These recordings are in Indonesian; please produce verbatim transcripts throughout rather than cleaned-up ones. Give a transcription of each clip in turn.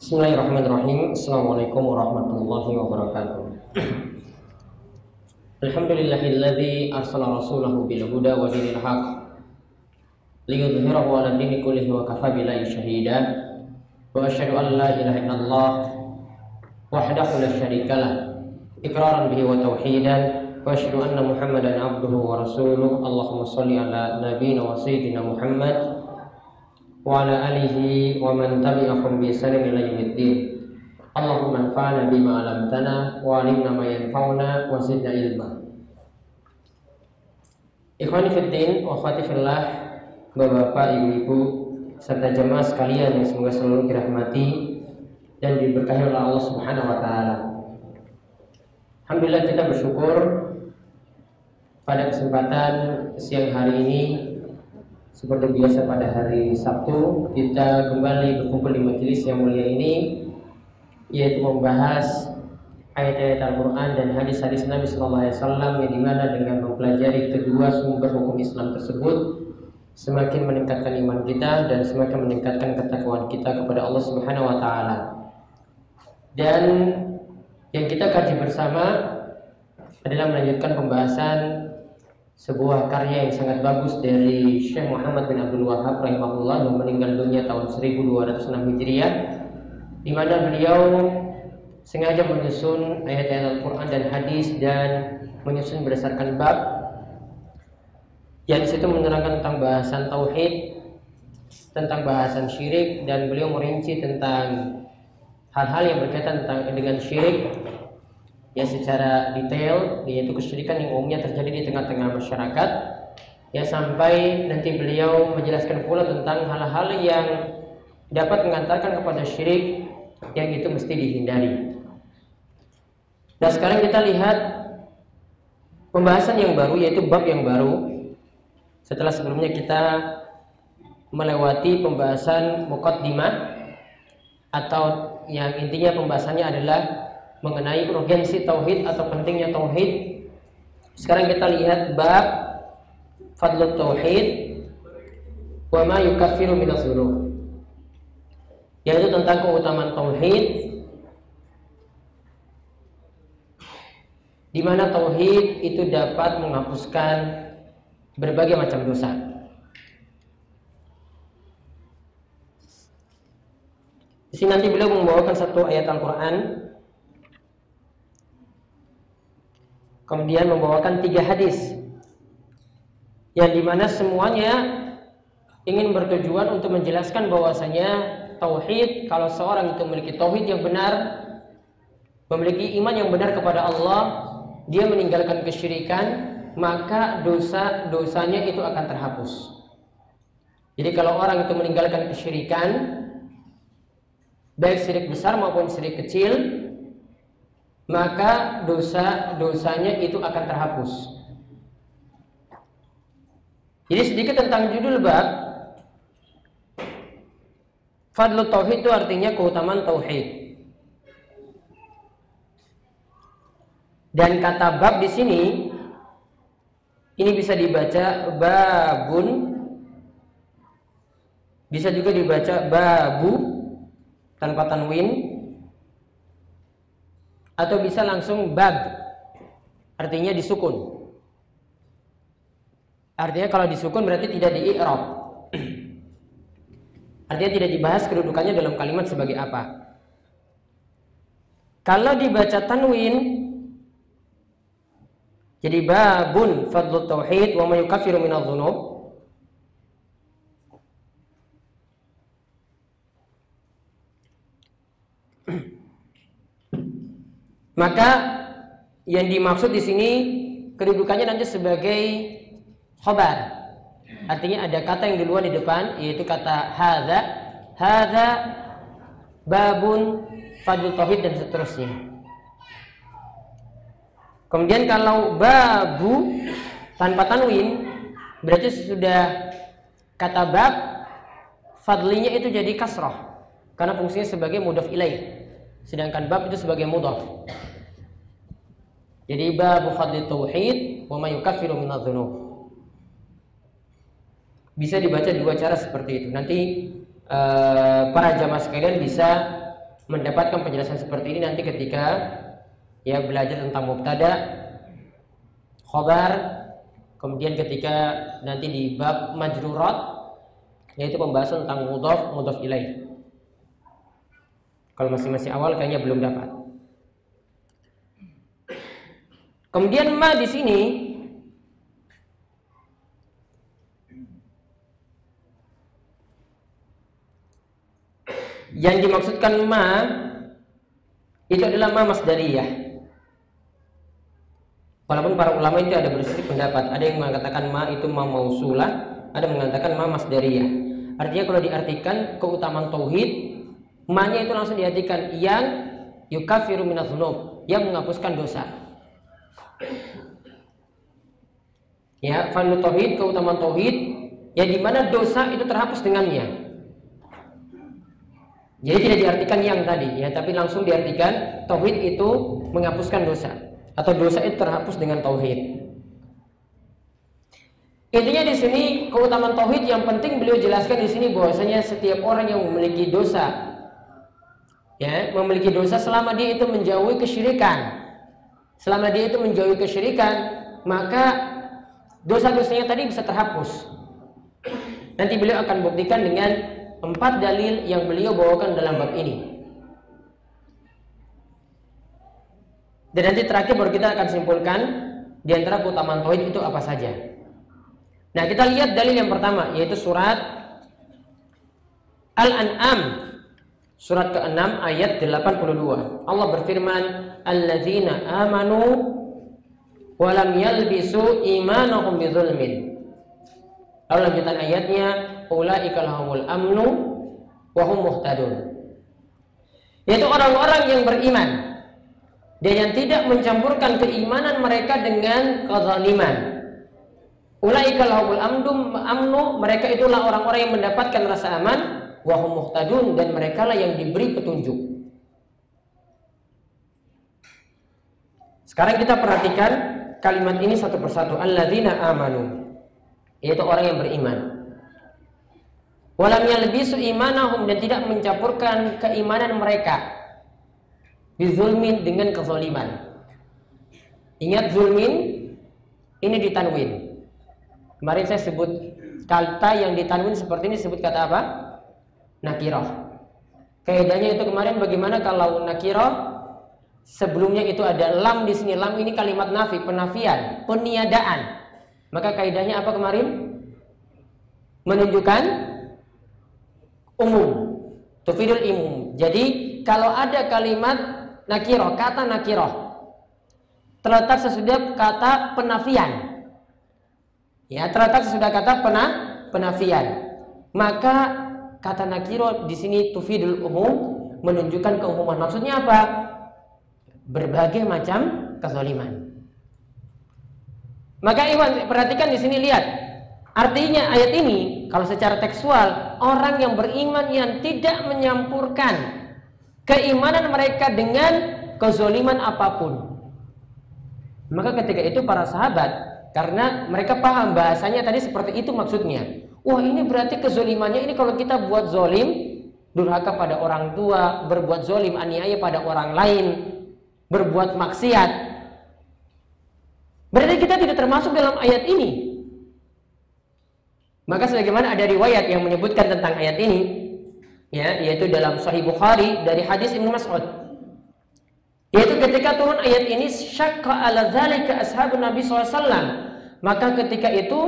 Bismillahirrahmanirrahim. Assalamualaikum warahmatullahi wabarakatuh. Alhamdulillahilladzi arsala rasulahu bil huda wa dinil haq liyudhhirahu 'ala dini kullihi wa kafa billahi shahida. Wa asyhadu an la ilaha illallah wahdahu la syarika lah iqraran bihi wa tauhidan wa asyhadu anna Muhammadan 'abduhu wa rasuluh. Allahumma shalli 'ala nabiyyina wa sayyidina Muhammad wa ala alihi wa man tabi'ahum bi ihsan ila yaumil din. Allahumma anfa'na bima 'allamtana wa 'allimna ma yanfa'una wa zidna ilma. Ikhwani fid din wa akhwati fillah, Bapak-bapak, ibu-ibu serta jemaah sekalian yang semoga selalu dirahmati dan diberkahi oleh Allah Subhanahu wa taala. Alhamdulillah, kita bersyukur pada kesempatan siang hari ini. Seperti biasa pada hari Sabtu, kita kembali berkumpul di majelis yang mulia ini, yaitu membahas ayat-ayat Al-Qur'an dan hadis-hadis Nabi Sallallahu Alaihi Wasallam, yang dimana dengan mempelajari kedua sumber hukum Islam tersebut semakin meningkatkan iman kita dan semakin meningkatkan ketakwaan kita kepada Allah Subhanahu Wa Taala. Dan yang kita kaji bersama adalah melanjutkan pembahasan sebuah karya yang sangat bagus dari Syeikh Muhammad bin Abdul Wahab rahimahullah, yang meninggal dunia tahun seribu dua ratus enam Hijriah, di mana beliau sengaja menyusun ayat-ayat Al-Qur'an dan hadis dan menyusun berdasarkan bab yang disitu menerangkan tentang bahasan tauhid, tentang bahasan syirik, dan beliau merinci tentang hal-hal yang berkaitan tentang dengan syirik ya secara detail, yaitu kesyirikan yang umumnya terjadi di tengah-tengah masyarakat, ya sampai nanti beliau menjelaskan pula tentang hal-hal yang dapat mengantarkan kepada syirik yang itu mesti dihindari. Nah, sekarang kita lihat pembahasan yang baru, yaitu bab yang baru, setelah sebelumnya kita melewati pembahasan muqaddimah, atau yang intinya pembahasannya adalah mengenai urgensi tauhid atau pentingnya tauhid. Sekarang kita lihat bab fadlut tauhid wa ma yukaffiru minadz dzunub, yaitu tentang keutamaan tauhid, di mana tauhid itu dapat menghapuskan berbagai macam dosa. Di sini nanti beliau membawakan satu ayat Al-Qur'an, kemudian membawakan tiga hadis, yang dimana semuanya ingin bertujuan untuk menjelaskan bahwasanya tauhid, kalau seorang itu memiliki tauhid yang benar, memiliki iman yang benar kepada Allah, dia meninggalkan kesyirikan, maka dosa-dosanya itu akan terhapus. Jadi kalau orang itu meninggalkan kesyirikan, baik syirik besar maupun syirik kecil, maka dosa-dosanya itu akan terhapus. Jadi sedikit tentang judul bab. Fadlu tauhid itu artinya keutamaan tauhid. Dan kata bab di sini ini bisa dibaca babun, bisa juga dibaca babu tanpa tanwin, atau bisa langsung bab, artinya disukun. Artinya kalau disukun berarti tidak di-i'rab, artinya tidak dibahas kedudukannya dalam kalimat sebagai apa. Kalau dibaca tanwin jadi babun fadlut tauhid wa ma yukaffiru minadz dzunub. Maka yang dimaksud di sini kedudukannya nanti sebagai khobar, artinya ada kata yang duluan di depan, yaitu kata hadza, hadza babun fadlu tauhid, dan seterusnya. Kemudian kalau babu tanpa tanwin berarti sudah kata bab fadlinya itu jadi kasrah karena fungsinya sebagai mudhaf ilaih, sedangkan bab itu sebagai mudhaf. Jadi babu fadli tauhid wa ma yukaffiru minadz dzunub. Bisa dibaca dua cara seperti itu. Nanti uh, para jamaah sekalian bisa mendapatkan penjelasan seperti ini nanti ketika ya belajar tentang mubtada, khobar, kemudian ketika nanti di bab majrurat, yaitu pembahasan tentang mudhaf, mudhaf ilaih. Kalau masih-masih awal kayaknya belum dapat. Kemudian ma di sini yang dimaksudkan ma itu adalah ma masdariyah. Walaupun para ulama itu ada berselisih pendapat, ada yang mengatakan ma itu ma mausulah, ada yang mengatakan ma masdariyah. Artinya kalau diartikan keutamaan tauhid, ma-nya itu langsung diartikan yang yukaffiru minadz-dzunub, yang menghapuskan dosa. Ya, fadlu tauhid, keutamaan tauhid, ya di mana dosa itu terhapus dengannya. Jadi tidak diartikan yang tadi ya, tapi langsung diartikan tauhid itu menghapuskan dosa atau dosa itu terhapus dengan tauhid. Intinya di sini keutamaan tauhid yang penting beliau jelaskan di sini bahwasanya setiap orang yang memiliki dosa ya, memiliki dosa selama dia itu menjauhi kesyirikan. Selama dia itu menjauhi kesyirikan, maka dosa-dosanya tadi bisa terhapus. Nanti beliau akan buktikan dengan empat dalil yang beliau bawakan dalam bab ini. Dan nanti terakhir baru kita akan simpulkan di antara keutamaan tauhid itu apa saja. Nah, kita lihat dalil yang pertama yaitu surat Al An'am, surat ke-enam ayat delapan puluh dua. Allah berfirman, "Alladzina amanu wa lam yalbisu imanahum bizulmin." Lalu lanjutan ayatnya, ulaika lahumul amnu wa hum muhtadun. Yaitu orang-orang yang beriman dan yang tidak mencampurkan keimanan mereka dengan kezaliman. Ulaika lahumul amnu, mereka itulah orang-orang yang mendapatkan rasa aman, wa hum muhtadun, dan merekalah yang diberi petunjuk. Sekarang kita perhatikan kalimat ini satu persatu, alladzina amanu, yaitu orang yang beriman. Walam yalbisu imanahum, dan tidak mencampurkan keimanan mereka bizulmin, dengan kezaliman. Ingat zulmin ini ditanwin. Kemarin saya sebut kata yang ditanwin seperti ini disebut kata apa? Nakirah. Kaidahnya itu kemarin bagaimana kalau nakirah sebelumnya itu ada lam di sini. Lam ini kalimat nafi, penafian, peniadaan. Maka kaidahnya apa kemarin? Menunjukkan umum, tufidul umum. Jadi kalau ada kalimat nakiroh, kata nakiroh terletak sesudah kata penafian, ya terletak sesudah kata pena, penafian, maka kata nakiroh di sini tufidul umum, menunjukkan keumuman. Maksudnya apa? Berbagai macam kezaliman. Maka Iwan perhatikan di sini, lihat artinya ayat ini. Kalau secara tekstual, orang yang beriman yang tidak menyampurkan keimanan mereka dengan kezaliman apapun. Maka ketika itu para sahabat, karena mereka paham bahasanya tadi seperti itu maksudnya. Wah, ini berarti kezalimannya ini kalau kita buat zalim, durhaka pada orang tua, berbuat zalim, aniaya pada orang lain, berbuat maksiat, berarti kita tidak termasuk dalam ayat ini. Maka sebagaimana ada riwayat yang menyebutkan tentang ayat ini, ya, yaitu dalam Sahih Bukhari dari hadis Ibn Mas'ud, yaitu ketika turun ayat ini, syakka ala dzalika ashabu Nabi sallallahu alaihi wasallam, maka ketika itu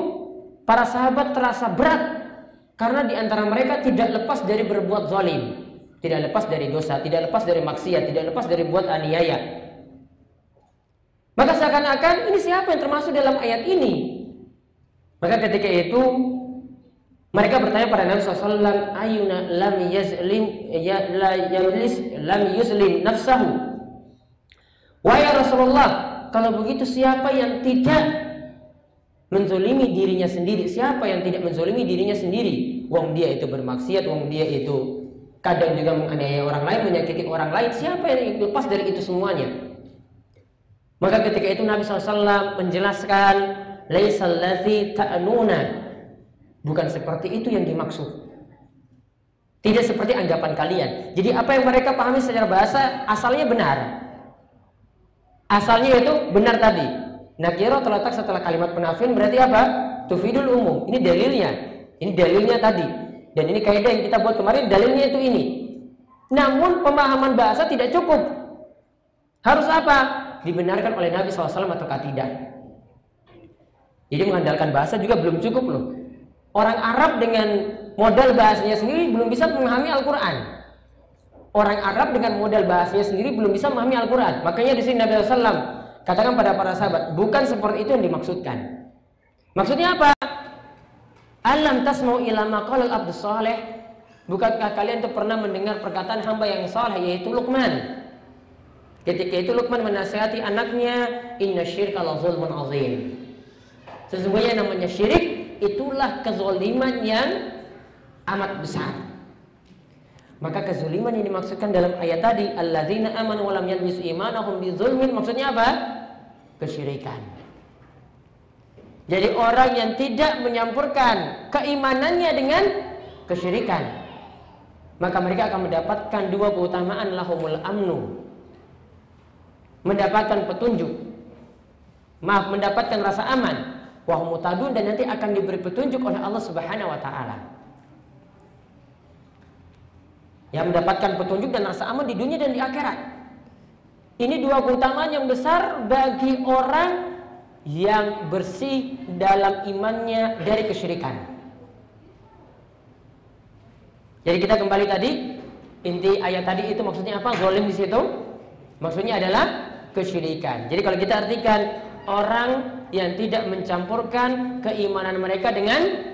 para sahabat terasa berat karena di antara mereka tidak lepas dari berbuat zalim, tidak lepas dari dosa, tidak lepas dari maksiat, tidak lepas dari buat aniaya. Maka seakan-akan ini siapa yang termasuk dalam ayat ini? Maka ketika itu mereka bertanya pada Nabi sallallahu alaihi wasallam, ayuna lam yazlim ya la yajlis lam yuslim nafsahu. Wa ya Rasulullah, kalau begitu siapa yang tidak menzalimi dirinya sendiri? Siapa yang tidak menzalimi dirinya sendiri? Wong dia itu bermaksiat, wong dia itu kadang juga menganiaya orang lain, menyakiti orang lain. Siapa yang lepas dari itu semuanya? Maka ketika itu Nabi sallallahu alaihi wasallam menjelaskan, laisal ladzi ta'nuna, bukan seperti itu yang dimaksud. Tidak seperti anggapan kalian. Jadi apa yang mereka pahami secara bahasa asalnya benar. Asalnya itu benar tadi. Nakiro terletak setelah kalimat penafin berarti apa? Tufidul umum. Ini dalilnya. Ini dalilnya tadi. Dan ini kaidah yang kita buat kemarin, dalilnya itu ini. Namun pemahaman bahasa tidak cukup. Harus apa? Dibenarkan oleh Nabi shallallahu alaihi wasallam atau tidak. Jadi mengandalkan bahasa juga belum cukup loh. Orang Arab dengan modal bahasanya sendiri belum bisa memahami Al-Qur'an. Orang Arab dengan modal bahasanya sendiri belum bisa memahami Al-Qur'an. Makanya di sini Nabi shallallahu alaihi wasallam katakan pada para sahabat, bukan seperti itu yang dimaksudkan. Maksudnya apa? Alam tasma'u ila ma qala al-'abdu shalih. Bukankah kalian itu pernah mendengar perkataan hamba yang saleh yaitu Luqman? Ketika itu Luqman menasihati anaknya, inna syirka la zulmun azim. Sesungguhnya namanya syirik itulah kezaliman yang amat besar. Maka kezaliman yang dimaksudkan dalam ayat tadi, alladzina amanu wa lam yalbisu imanahum bizulmin, maksudnya apa? Kesyirikan. Jadi orang yang tidak menyampurkan keimanannya dengan kesyirikan, maka mereka akan mendapatkan dua keutamaan, lahumul amnu, mendapatkan petunjuk, maaf, mendapatkan rasa aman, wahumut tadun, dan nanti akan diberi petunjuk oleh Allah Subhanahu wa taala. Yang mendapatkan petunjuk dan rasa aman di dunia dan di akhirat. Ini dua keutamaan yang besar bagi orang yang bersih dalam imannya dari kesyirikan. Jadi kita kembali tadi, inti ayat tadi itu maksudnya apa? Zalim di situ maksudnya adalah kesyirikan. Jadi kalau kita artikan, orang yang tidak mencampurkan keimanan mereka dengan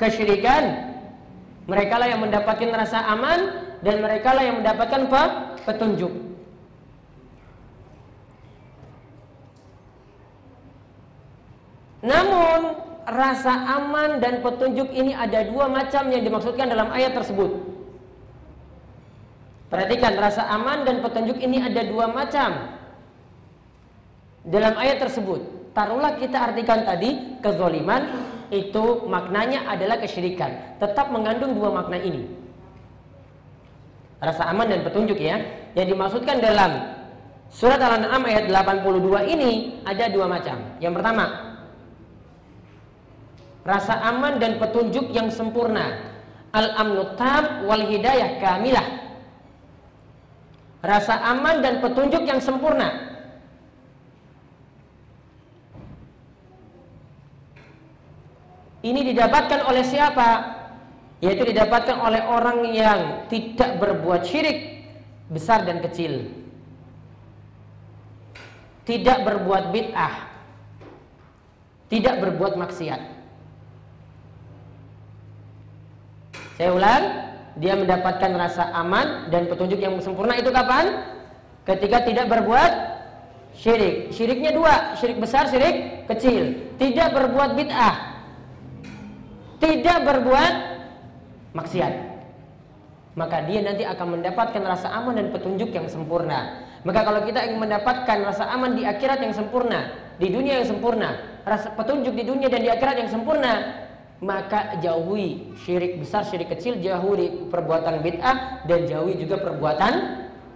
kesyirikan, mereka lah yang mendapatkan rasa aman dan mereka lah yang mendapatkan apa? Petunjuk. Namun rasa aman dan petunjuk ini ada dua macam yang dimaksudkan dalam ayat tersebut. Perhatikan, rasa aman dan petunjuk ini ada dua macam dalam ayat tersebut. Taruhlah kita artikan tadi kezaliman itu maknanya adalah kesyirikan, tetap mengandung dua makna ini, rasa aman dan petunjuk ya. Yang dimaksudkan dalam surat Al An'am ayat delapan puluh dua ini ada dua macam. Yang pertama, rasa aman dan petunjuk yang sempurna, al amnu tam wal hidayah kamilah. Rasa aman dan petunjuk yang sempurna. Ini didapatkan oleh siapa? Yaitu didapatkan oleh orang yang tidak berbuat syirik besar dan kecil, tidak berbuat bid'ah, tidak berbuat maksiat. Saya ulang, dia mendapatkan rasa aman dan petunjuk yang sempurna itu kapan? Ketika tidak berbuat syirik. Syiriknya dua, syirik besar, syirik kecil. Tidak berbuat bid'ah, tidak berbuat maksiat. Maka dia nanti akan mendapatkan rasa aman dan petunjuk yang sempurna. Maka kalau kita ingin mendapatkan rasa aman di akhirat yang sempurna, di dunia yang sempurna, rasa petunjuk di dunia dan di akhirat yang sempurna, maka jauhi syirik besar, syirik kecil, jauhi perbuatan bid'ah, dan jauhi juga perbuatan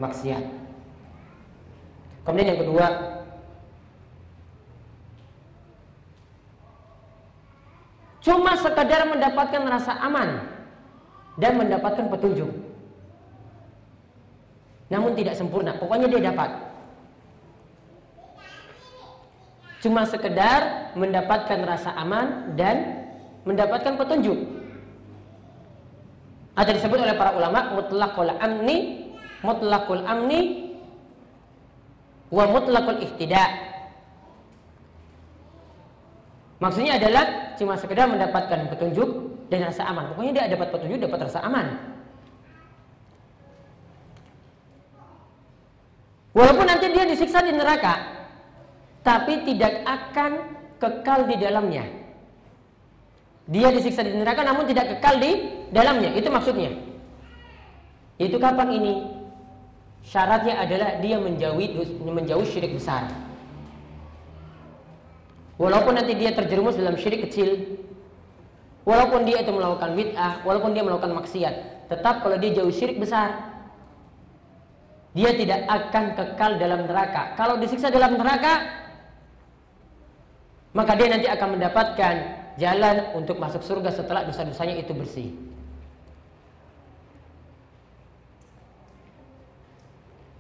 maksiat. Kemudian yang kedua, cuma sekadar mendapatkan rasa aman dan mendapatkan petunjuk, namun tidak sempurna. Pokoknya dia dapat. Cuma sekedar mendapatkan rasa aman dan mendapatkan petunjuk. Ada disebut oleh para ulama mutlaqul amni, mutlaqul amni, wa mutlaqul ihtidak. Maksudnya adalah cuma sekedar mendapatkan petunjuk dan rasa aman. Pokoknya dia dapat petunjuk, dapat rasa aman. Walaupun nanti dia disiksa di neraka, tapi tidak akan kekal di dalamnya. Dia disiksa di neraka namun tidak kekal di dalamnya. Itu maksudnya. Itu kapan ini? Syaratnya adalah dia menjauhi, menjauhi syirik besar. Walaupun nanti dia terjerumus dalam syirik kecil, walaupun dia itu melakukan bid'ah, walaupun dia melakukan maksiat, Tetap kalau dia jauh syirik besar, dia tidak akan kekal dalam neraka. Kalau disiksa dalam neraka, maka dia nanti akan mendapatkan jalan untuk masuk surga setelah dosa-dosanya itu bersih.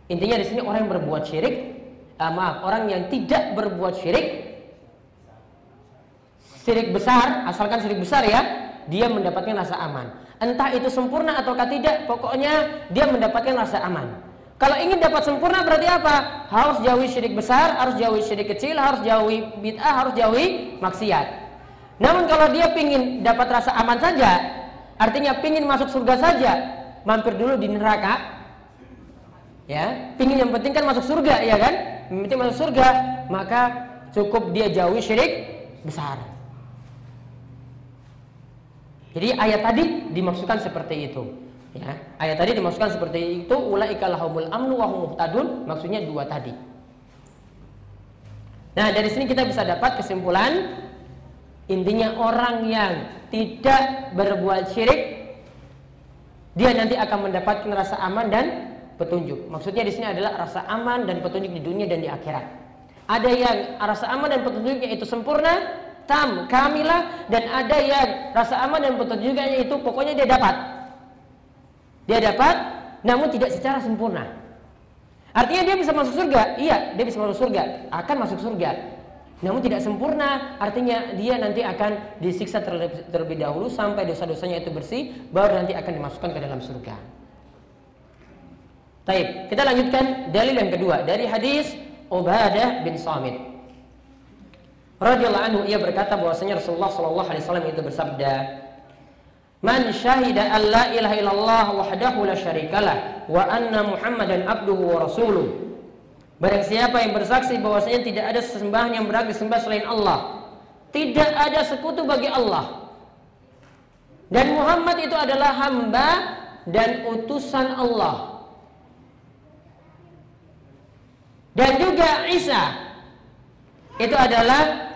Intinya di sini orang yang berbuat syirik, ah, maaf, orang yang tidak berbuat syirik, syirik besar, asalkan syirik besar ya, dia mendapatkan rasa aman. Entah itu sempurna ataukah tidak, pokoknya dia mendapatkan rasa aman. Kalau ingin dapat sempurna berarti apa? Harus jauhi syirik besar, harus jauhi syirik kecil, harus jauhi bid'ah, harus jauhi maksiat. Namun kalau dia pingin dapat rasa aman saja, artinya pingin masuk surga saja, mampir dulu di neraka, ya. Pingin yang penting kan masuk surga, ya kan? Yang penting masuk surga, maka cukup dia jauhi syirik besar. Jadi ayat tadi dimaksudkan seperti itu. Ya, ayat tadi dimasukkan seperti itu, ulaika lahumul amnu wa hum muhtadun, maksudnya dua tadi. Nah, dari sini kita bisa dapat kesimpulan, intinya orang yang tidak berbuat syirik dia nanti akan mendapatkan rasa aman dan petunjuk. Maksudnya di sini adalah rasa aman dan petunjuk di dunia dan di akhirat. Ada yang rasa aman dan petunjuknya itu sempurna, tam, kamilah, dan ada yang rasa aman dan petunjuknya itu pokoknya dia dapat. Dia dapat, namun tidak secara sempurna. Artinya dia bisa masuk surga, iya, dia bisa masuk surga, akan masuk surga, namun tidak sempurna. Artinya dia nanti akan disiksa terlebih, terlebih dahulu sampai dosa-dosanya itu bersih, baru nanti akan dimasukkan ke dalam surga. Baik, kita lanjutkan dalil yang kedua dari hadis Ubadah bin Samit radhiyallahu anhu. Ia berkata bahwasanya Rasulullah Shallallahu Alaihi Wasallam itu bersabda, man syahida an la ilaha illallah wahdahu la syarikalah wa anna muhammadan abduhu wa rasuluh. Barang siapa yang bersaksi bahwasanya tidak ada sesembahan yang berhak disembah selain Allah, tidak ada sekutu bagi Allah, dan Muhammad itu adalah hamba dan utusan Allah, dan juga Isa itu adalah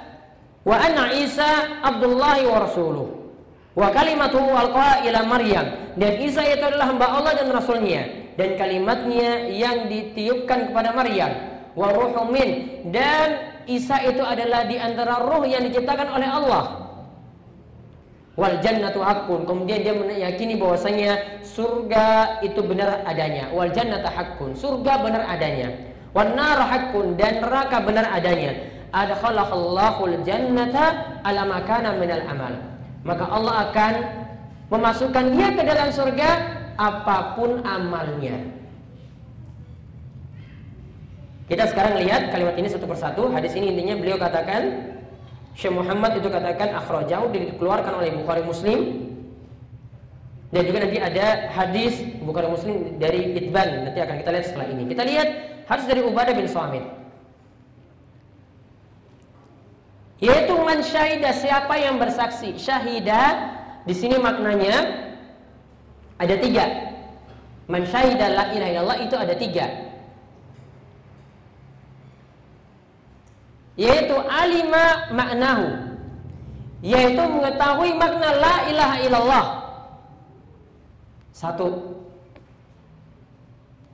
wa anna Isa abdullahi wa rasuluh wa kalimatuhu alqaha ila Maryam, dan Isa itu adalah hamba Allah dan Rasulnya, dan kalimatnya yang ditiupkan kepada Maryam, wa ruhum min, dan Isa itu adalah diantara ruh yang diciptakan oleh Allah, wal jannatu haqqun, kemudian dia meyakini bahwasanya surga itu benar adanya, wal jannatu haqqun, surga benar adanya, wan nar haqqun, dan neraka benar adanya, adkhalahallahul jannata ala makana minal amal, maka Allah akan memasukkan dia ke dalam surga apapun amalnya. Kita sekarang lihat kalimat ini satu persatu. Hadis ini intinya beliau katakan, Syeikh Muhammad itu katakan akhrajahu, dikeluarkan oleh Bukhari Muslim, dan juga nanti ada hadis Bukhari Muslim dari Itban, nanti akan kita lihat setelah ini. Kita lihat hadis dari Ubadah bin Samit, yaitu man syahida, siapa yang bersaksi. Syahida di sini maknanya ada tiga. Man syahida la ilaha illallah itu ada tiga, yaitu alima maknahu, yaitu mengetahui makna la ilaha illallah. Satu,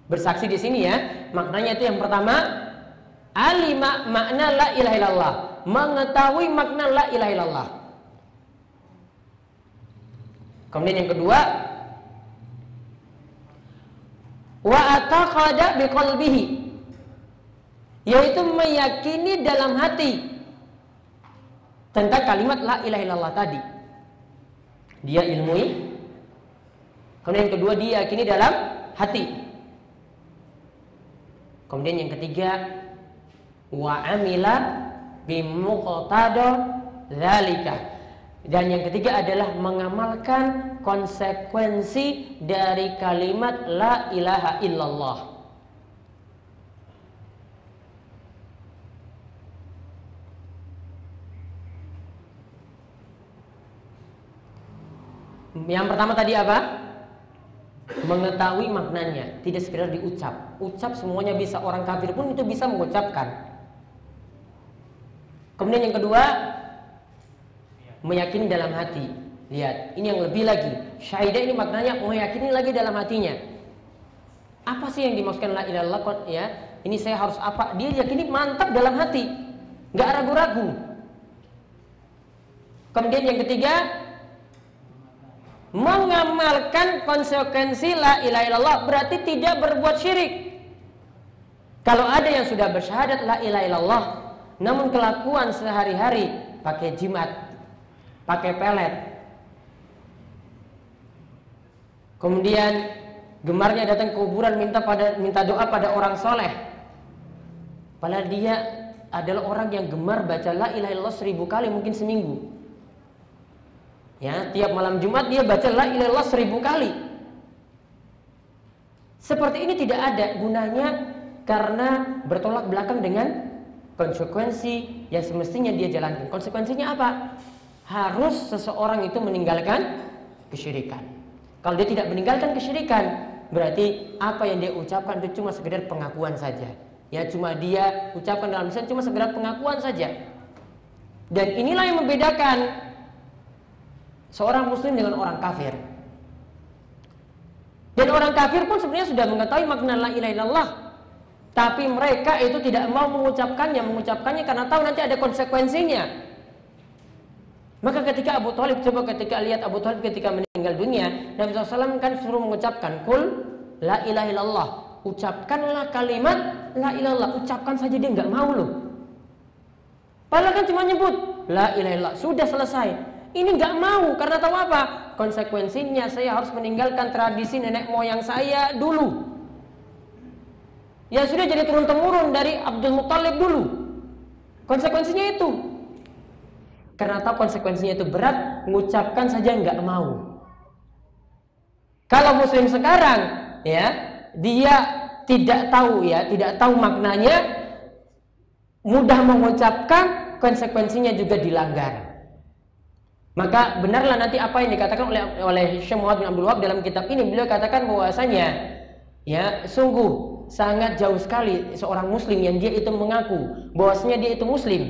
bersaksi di sini ya, maknanya itu yang pertama, alima makna la ilaha illallah, mengetahui makna la ilaha illallah. Kemudian yang kedua, wa ataqada bi qalbihi, yaitu meyakini dalam hati tentang kalimat la ilaha illallah tadi. Dia ilmui, kemudian yang kedua dia yakini dalam hati, kemudian yang ketiga wa amila bimuqtada dzalika, dan yang ketiga adalah mengamalkan konsekuensi dari kalimat la ilaha illallah. Yang pertama tadi apa? Mengetahui maknanya, tidak sekedar diucap. Ucap semuanya bisa, orang kafir pun itu bisa mengucapkan. Kemudian yang kedua, meyakini dalam hati. Lihat, ini yang lebih lagi. Syahida ini maknanya meyakini lagi dalam hatinya. Apa sih yang dimaksudkan la ilaha illallah ya? Ini saya harus apa? Dia yakini mantap dalam hati, nggak ragu-ragu. Kemudian yang ketiga, mengamalkan konsekuensi la ilaha illallah, berarti tidak berbuat syirik. Kalau ada yang sudah bersyahadat la ilaha illallah, namun kelakuan sehari-hari pakai jimat, pakai pelet, kemudian gemarnya datang ke kuburan minta pada minta doa pada orang soleh, padahal dia adalah orang yang gemar baca la ilaha illallah seribu kali mungkin seminggu. Ya, tiap malam Jumat dia baca la ilaha illallah seribu kali. Seperti ini tidak ada gunanya karena bertolak belakang dengan konsekuensi yang semestinya dia jalankan. Konsekuensinya apa? Harus seseorang itu meninggalkan kesyirikan. Kalau dia tidak meninggalkan kesyirikan, berarti apa yang dia ucapkan itu cuma sekedar pengakuan saja. Ya, cuma dia ucapkan dalam lisan cuma sekedar pengakuan saja. Dan inilah yang membedakan seorang muslim dengan orang kafir. Dan orang kafir pun sebenarnya sudah mengetahui makna la ilaha illallah, tapi mereka itu tidak mau mengucapkannya, mengucapkannya karena tahu nanti ada konsekuensinya. Maka ketika Abu Talib, coba ketika lihat Abu Talib ketika meninggal dunia, Nabi shallallahu alaihi wasallam kan suruh mengucapkan kul la ilaha illallah, ucapkanlah kalimat la ilaha illallah, ucapkan saja, dia nggak mau loh. Padahal kan cuma nyebut la ilaha illallah, sudah selesai. Ini nggak mau karena tahu apa? Konsekuensinya saya harus meninggalkan tradisi nenek moyang saya dulu. Ya sudah jadi turun temurun dari Abdul Muttalib dulu. Konsekuensinya itu. Karena tahu konsekuensinya itu berat, mengucapkan saja nggak mau. Kalau muslim sekarang, ya dia tidak tahu ya, tidak tahu maknanya, mudah mengucapkan, konsekuensinya juga dilanggar. Maka benarlah nanti apa yang dikatakan oleh oleh Syeikh Muhammad bin Abdul Wahab dalam kitab ini, beliau katakan bahwasanya, ya sungguh sangat jauh sekali seorang muslim yang dia itu mengaku bahwasanya dia itu muslim.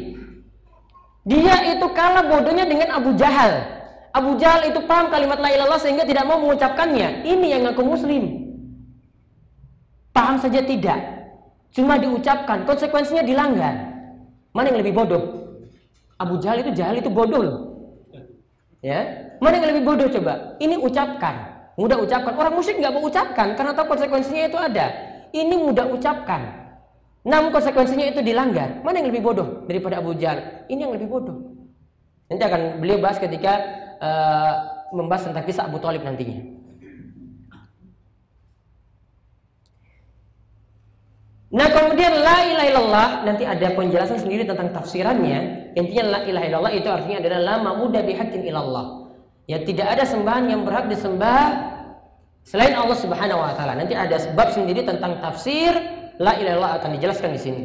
Dia itu kalah bodohnya dengan Abu Jahal. Abu Jahal itu paham kalimat la ilaha illallah sehingga tidak mau mengucapkannya. Ini yang ngaku muslim. Paham saja tidak, cuma diucapkan, konsekuensinya dilanggar. Mana yang lebih bodoh? Abu Jahal itu jahal itu bodoh loh. Ya, mana yang lebih bodoh coba? Ini ucapkan, mudah ucapkan. Orang musyrik nggak mau ucapkan karena tahu konsekuensinya itu ada. Ini mudah ucapkan, namun konsekuensinya itu dilanggar. Mana yang lebih bodoh daripada Abu Jahal? Ini yang lebih bodoh. Nanti akan beliau bahas ketika uh, membahas tentang kisah Abu Talib nantinya. Nah kemudian la ilaha illallah, nanti ada penjelasan sendiri tentang tafsirannya. Intinya la ilaha illallah itu artinya adalah la ma'budu bihaqqin illallah. Ya tidak ada sembahan yang berhak disembah selain Allah Subhanahu wa taala. Nanti ada bab sendiri tentang tafsir la ilaha illallah akan dijelaskan di sini.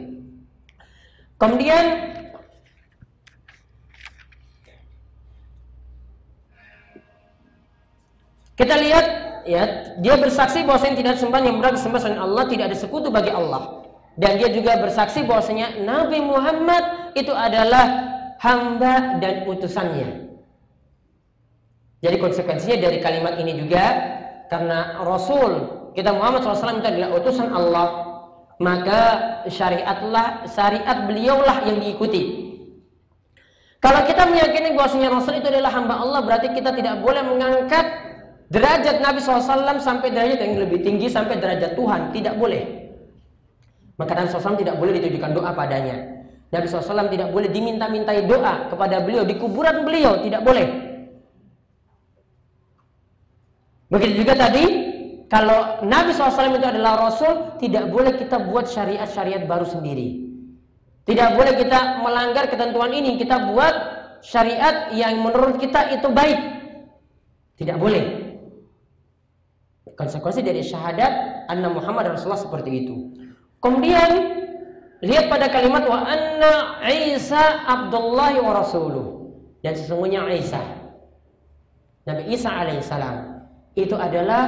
Kemudian kita lihat ya, dia bersaksi bahwasanya tidak ada sembahan yang berhak disembah selain Allah, tidak ada sekutu bagi Allah. Dan dia juga bersaksi bahwasanya Nabi Muhammad itu adalah hamba dan utusannya. Jadi konsekuensinya dari kalimat ini juga karena Rasul kita Muhammad shallallahu alaihi wasallam itu adalah utusan Allah, maka syariatlah syariat beliaulah yang diikuti. Kalau kita meyakini bahwasanya Rasul itu adalah hamba Allah, berarti kita tidak boleh mengangkat derajat Nabi shallallahu alaihi wasallam sampai derajat yang lebih tinggi, sampai derajat Tuhan, tidak boleh. Maka Nabi shallallahu alaihi wasallam tidak boleh ditujukan doa padanya. Nabi shallallahu alaihi wasallam tidak boleh diminta-mintai doa kepada beliau di kuburan beliau, tidak boleh. Begitu juga tadi, kalau Nabi shallallahu alaihi wasallam itu adalah Rasul, tidak boleh kita buat syariat-syariat baru sendiri. Tidak boleh kita melanggar ketentuan ini. Kita buat syariat yang menurut kita itu baik. Tidak boleh. Konsekuensi dari syahadat anna Muhammad Rasulullah seperti itu. Kemudian lihat pada kalimat wa anna Isa abdullahi wa rasuluh, dan sesungguhnya Isa, Nabi Isa alaihissalam itu adalah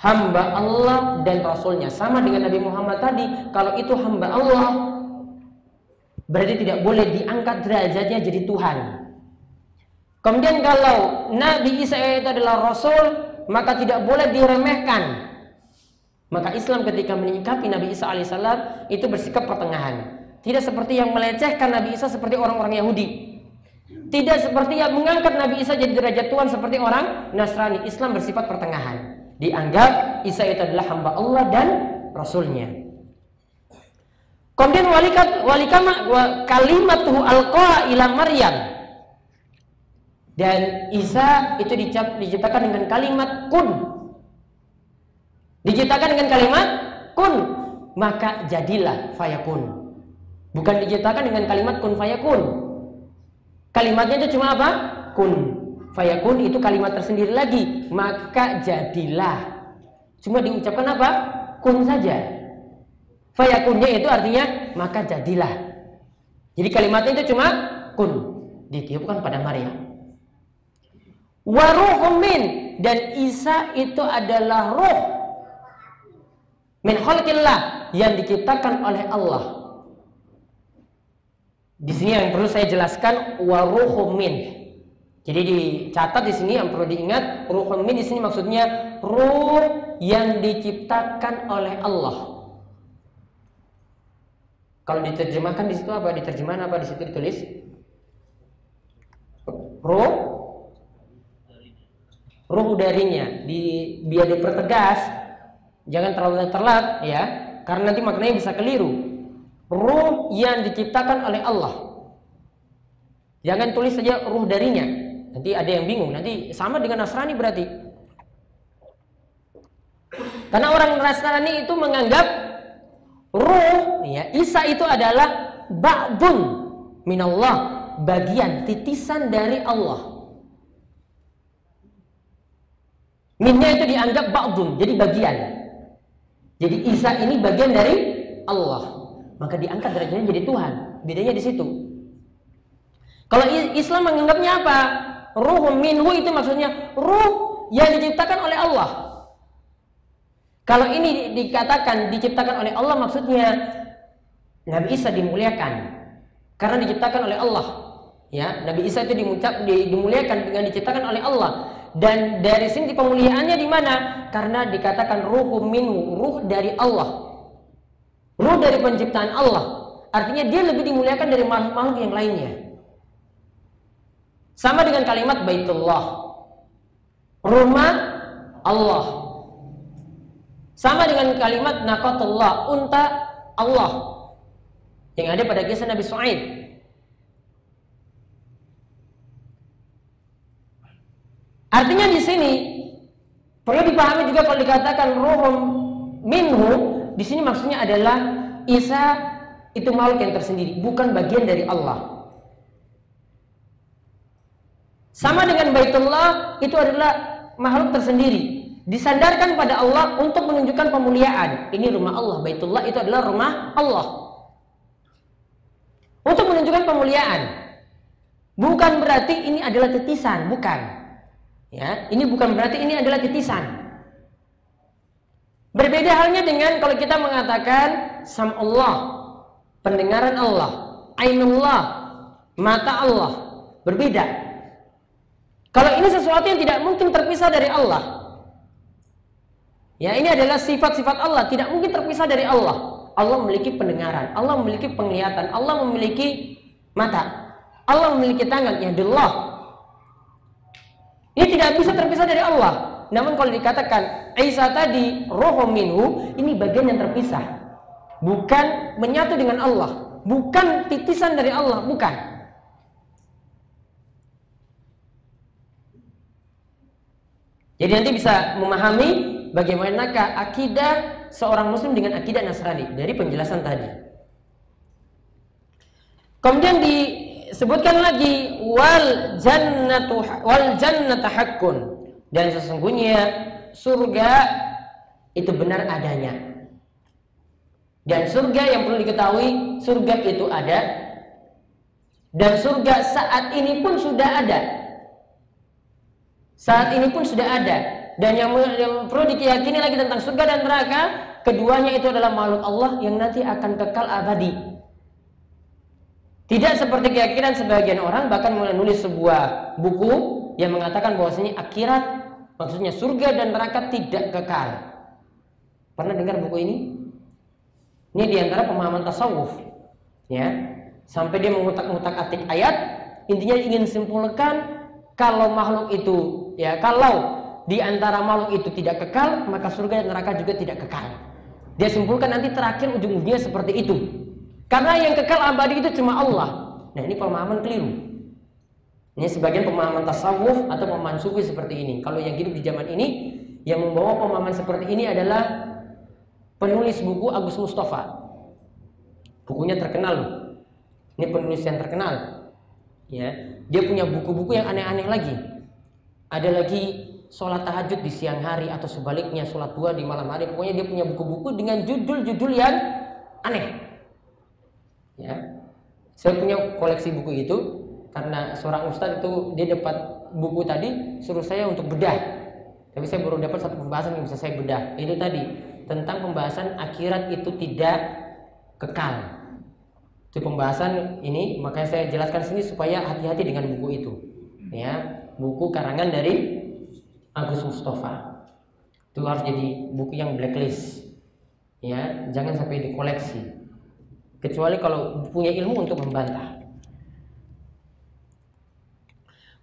hamba Allah dan Rasulnya. Sama dengan Nabi Muhammad tadi, kalau itu hamba Allah berarti tidak boleh diangkat derajatnya jadi Tuhan. Kemudian kalau Nabi Isa itu adalah Rasul, maka tidak boleh diremehkan. Maka Islam ketika menyikapi Nabi Isa alaihissalam itu bersikap pertengahan. Tidak seperti yang melecehkan Nabi Isa seperti orang-orang Yahudi. Tidak seperti yang mengangkat Nabi Isa jadi derajat Tuhan seperti orang Nasrani. Islam bersifat pertengahan. Dianggap Isa itu adalah hamba Allah dan Rasulnya. Kemudian walikat walikama kalimatuhu alqa ila Maryam, dan Isa itu diciptakan dengan kalimat kun, diciptakan dengan kalimat kun, maka jadilah fayakun, bukan diciptakan dengan kalimat kun fayakun. Kalimatnya itu cuma apa? Kun fayakun, itu kalimat tersendiri lagi, maka jadilah, cuma diucapkan apa? Kun saja. Fayakunnya itu artinya maka jadilah. Jadi kalimatnya itu cuma kun, ditiupkan pada Maryam. Waruhum min, dan Isa itu adalah ruh min khalqillah, yang diciptakan oleh Allah. Di sini yang perlu saya jelaskan waruhum min. Jadi dicatat di sini, yang perlu diingat ruhum min di sini maksudnya ruh yang diciptakan oleh Allah. Kalau diterjemahkan di situ apa? Diterjemahan apa di situ ditulis? Ruh, ruh darinya. Di, biar dipertegas, jangan terlalu telat ya, karena nanti maknanya bisa keliru. Ruh yang diciptakan oleh Allah. Jangan tulis saja ruh darinya. Nanti ada yang bingung. Nanti sama dengan Nasrani berarti. Karena orang Nasrani itu menganggap ruh ya, Isa itu adalah ba'dun minallah, bagian titisan dari Allah. Minnya itu dianggap ba'dun, jadi bagian. Jadi Isa ini bagian dari Allah, maka diangkat derajatnya jadi Tuhan. Bedanya di situ. Kalau Islam menganggapnya apa? Ruhum minhu, itu maksudnya ruh yang diciptakan oleh Allah. Kalau ini dikatakan diciptakan oleh Allah, maksudnya Nabi Isa dimuliakan karena diciptakan oleh Allah. Ya, Nabi Isa itu dimucap, dimuliakan dengan diciptakan oleh Allah. Dan dari sini pemuliaannya di mana? Karena dikatakan ruhum minhu, ruh dari Allah, ruh dari penciptaan Allah. Artinya dia lebih dimuliakan dari makhluk-makhluk yang lainnya. Sama dengan kalimat Baitullah, rumah Allah. Sama dengan kalimat Naqatullah, unta Allah, yang ada pada kisah Nabi Shu'aib. Artinya di sini perlu dipahami juga kalau dikatakan ruhum minhu, di sini maksudnya adalah Isa itu makhluk yang tersendiri, bukan bagian dari Allah. Sama dengan Baitullah, itu adalah makhluk tersendiri, disandarkan pada Allah untuk menunjukkan pemuliaan. Ini rumah Allah, Baitullah itu adalah rumah Allah untuk menunjukkan pemuliaan. Bukan berarti ini adalah titisan, bukan. Ya, ini bukan berarti ini adalah titisan. Berbeda halnya dengan kalau kita mengatakan Sam'ullah, pendengaran Allah, Ainullah, mata Allah, berbeda. Kalau ini sesuatu yang tidak mungkin terpisah dari Allah. Ya, ini adalah sifat-sifat Allah, tidak mungkin terpisah dari Allah. Allah memiliki pendengaran, Allah memiliki penglihatan, Allah memiliki mata, Allah memiliki tangan, ya Allah. Ini tidak bisa terpisah dari Allah. Namun kalau dikatakan Isa tadi ruhum minhu, ini bagian yang terpisah, bukan menyatu dengan Allah, bukan titisan dari Allah, bukan. Jadi nanti bisa memahami bagaimanakah akidah seorang Muslim dengan akidah Nasrani dari penjelasan tadi. Kemudian disebutkan lagi wal jannatu wal jannata haqqun, dan sesungguhnya surga itu benar adanya. Dan surga yang perlu diketahui, surga itu ada, dan surga saat ini pun sudah ada. Saat ini pun sudah ada. Dan yang, yang perlu diyakini lagi tentang surga dan neraka, keduanya itu adalah makhluk Allah yang nanti akan kekal abadi. Tidak seperti keyakinan sebagian orang, bahkan menulis sebuah buku yang mengatakan bahwasanya akhirat, maksudnya surga dan neraka tidak kekal. Pernah dengar buku ini? Ini diantara pemahaman tasawuf, ya. Sampai dia mengutak-ngutak-atik ayat, intinya ingin simpulkan kalau makhluk itu, ya, kalau diantara makhluk itu tidak kekal, maka surga dan neraka juga tidak kekal. Dia simpulkan nanti terakhir ujung-ujungnya seperti itu. Karena yang kekal abadi itu cuma Allah. Nah, ini pemahaman keliru. Ini sebagian pemahaman tasawuf atau pemahaman sufi seperti ini. Kalau yang hidup di zaman ini, yang membawa pemahaman seperti ini adalah penulis buku Agus Mustofa. Bukunya terkenal. Ini penulis yang terkenal. Ya, dia punya buku-buku yang aneh-aneh lagi. Ada lagi sholat tahajud di siang hari atau sebaliknya, sholat dua di malam hari. Pokoknya dia punya buku-buku dengan judul-judul yang aneh. Ya, saya punya koleksi buku itu karena seorang ustadz itu dia dapat buku tadi suruh saya untuk bedah, tapi saya baru dapat satu pembahasan yang bisa saya bedah, itu tadi tentang pembahasan akhirat itu tidak kekal. Itu pembahasan ini, makanya saya jelaskan sini supaya hati-hati dengan buku itu, ya, buku karangan dari Agus Mustofa. Itu harus jadi buku yang blacklist, ya, jangan sampai dikoleksi. Kecuali kalau punya ilmu untuk membantah.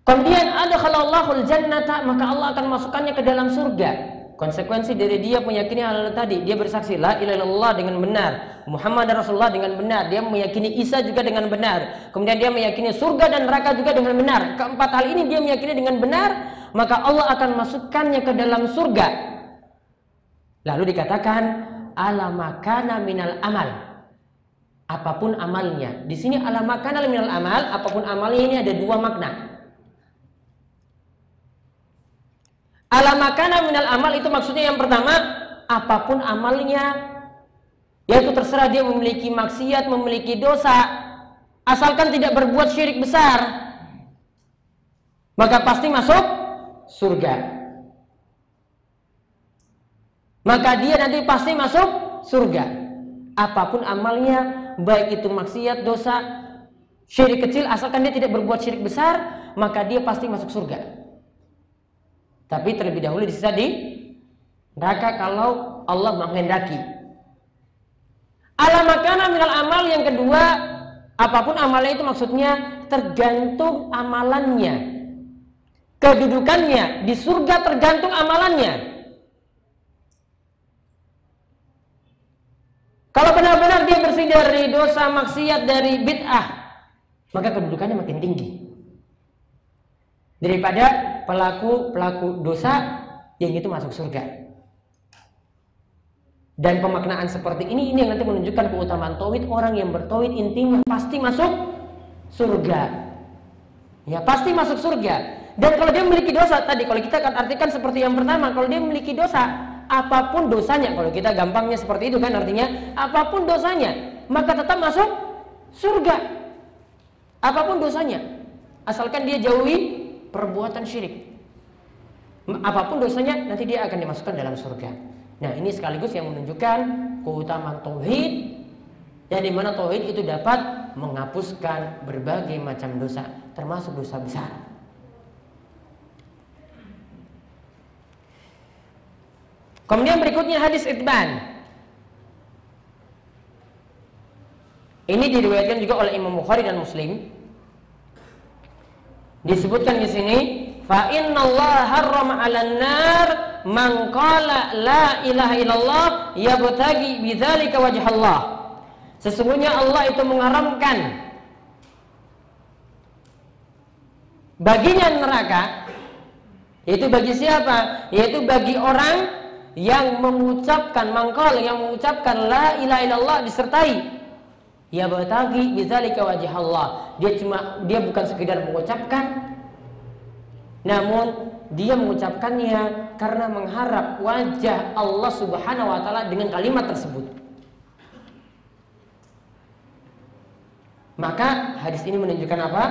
Kemudian ada kalau Allahul jannata, maka Allah akan masukkannya ke dalam surga. Konsekuensi dari dia meyakini hal tadi, dia bersaksi la ilaha illallah dengan benar, Muhammad Rasulullah dengan benar, dia meyakini Isa juga dengan benar, kemudian dia meyakini surga dan neraka juga dengan benar. Keempat hal ini dia meyakini dengan benar, maka Allah akan masukkannya ke dalam surga. Lalu dikatakan ala makana minal amal, apapun amalnya. Di sini ala makanal minal amal, apapun amalnya, ini ada dua makna. Ala makanal minal amal itu maksudnya yang pertama, apapun amalnya, yaitu terserah dia memiliki maksiat, memiliki dosa, asalkan tidak berbuat syirik besar, maka pasti masuk surga. Maka dia nanti pasti masuk surga. Apapun amalnya, baik itu maksiat, dosa, syirik kecil, asalkan dia tidak berbuat syirik besar, maka dia pasti masuk surga. Tapi terlebih dahulu disiksa di neraka kalau Allah menghendaki. Ala makana minal amal yang kedua, apapun amalnya itu maksudnya tergantung amalannya. Kedudukannya di surga tergantung amalannya. Kalau benar-benar dia bersih dari dosa, maksiat, dari bid'ah, maka kedudukannya makin tinggi daripada pelaku-pelaku dosa yang itu masuk surga. Dan pemaknaan seperti ini ini yang nanti menunjukkan keutamaan tauhid. Orang yang bertauhid intinya pasti masuk surga. Ya, pasti masuk surga. Dan kalau dia memiliki dosa tadi, kalau kita akan artikan seperti yang pertama, kalau dia memiliki dosa, apapun dosanya, kalau kita gampangnya seperti itu kan artinya, apapun dosanya maka tetap masuk surga. Apapun dosanya, asalkan dia jauhi perbuatan syirik, apapun dosanya nanti dia akan dimasukkan dalam surga. Nah, ini sekaligus yang menunjukkan keutamaan tauhid, yang dimana tauhid itu dapat menghapuskan berbagai macam dosa, termasuk dosa besar. Kemudian berikutnya hadis Itban. Ini diriwayatkan juga oleh Imam Bukhari dan Muslim. Disebutkan di sini, fa innallaha harrama 'alan nar man qala la ilaha illallah yabtaghi bidzalika wajhallah. Sesungguhnya Allah itu mengharamkan baginya neraka, yaitu bagi siapa? Yaitu bagi orang yang mengucapkan mangkal, yang mengucapkan la ilaha illallah disertai ya batagi bizalika wajh Allah. Dia cuma dia bukan sekedar mengucapkan, namun dia mengucapkannya karena mengharap wajah Allah Subhanahu wa taala dengan kalimat tersebut. Maka hadis ini menunjukkan apa?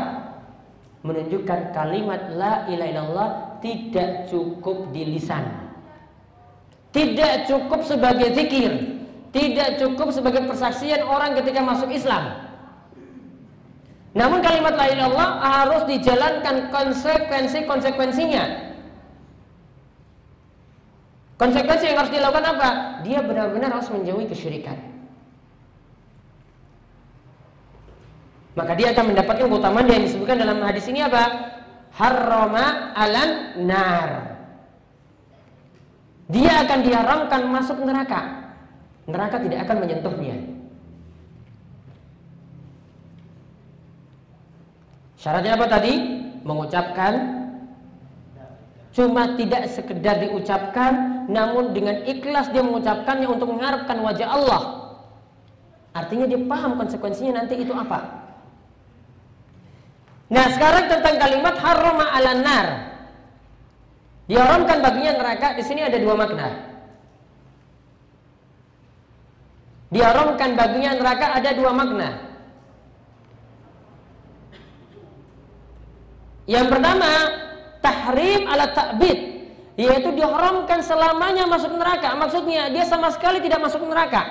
Menunjukkan kalimat la ilaha illallah tidak cukup di lisan. Tidak cukup sebagai zikir, tidak cukup sebagai persaksian orang ketika masuk Islam. Namun kalimat la ilaha illallah harus dijalankan konsekuensi-konsekuensinya. Konsekuensi yang harus dilakukan apa? Dia benar-benar harus menjauhi kesyirikan. Maka dia akan mendapatkan keutamaan yang disebutkan dalam hadis ini apa? Harrama alan nar. Dia akan diharamkan masuk neraka. Neraka tidak akan menyentuhnya. Syaratnya apa tadi? Mengucapkan cuma tidak sekedar diucapkan, namun dengan ikhlas dia mengucapkannya untuk mengharapkan wajah Allah. Artinya dia paham konsekuensinya nanti itu apa. Nah sekarang tentang kalimat harrama alan nar, diharamkan baginya neraka. Di sini ada dua makna. Diharamkan baginya neraka ada dua makna. Yang pertama, tahrim ala ta'bid, yaitu diharamkan selamanya masuk neraka. Maksudnya dia sama sekali tidak masuk neraka.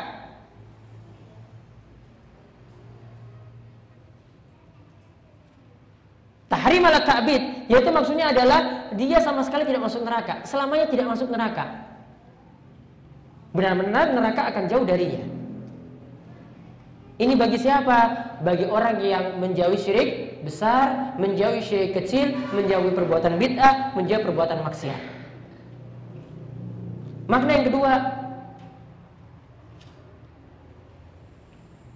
Tahrim ala ta'bid, yaitu maksudnya adalah dia sama sekali tidak masuk neraka, selamanya tidak masuk neraka. Benar-benar neraka akan jauh darinya. Ini bagi siapa? Bagi orang yang menjauhi syirik besar, menjauhi syirik kecil, menjauhi perbuatan bid'ah, menjauhi perbuatan maksiat. Makna yang kedua,